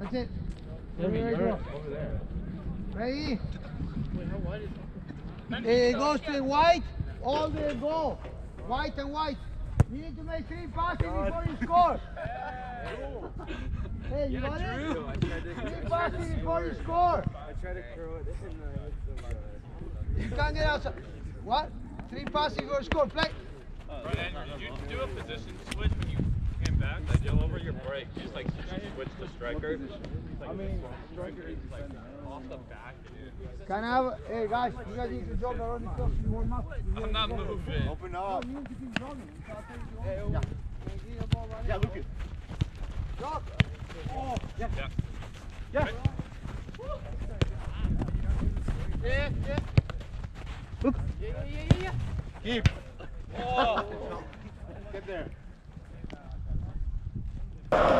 That's it. Over there. Ready? Wait, how wide is it? It goes to the white, all the goal. White and white. You need to make three passes before you score. Hey, you got it? Three passes before you score. I tried to curl it in. You can't get outside. What? Three passes before you score. Play. Right, and you do a position switch when you came back, like you'll over your break. You just like switch the striker. I mean, striker is like off the back. Dude. Can I have? Hey guys, you guys need to jog around the stuff. You warm up. I'm not moving. Open up. You need to keep jogging. Yeah. Yeah, Lucas. Jog. Oh. Yeah. Yeah. Yeah. Yeah. Yeah. Look. Yeah. Yeah. Yeah. Yeah. Keep. Oh. Get there.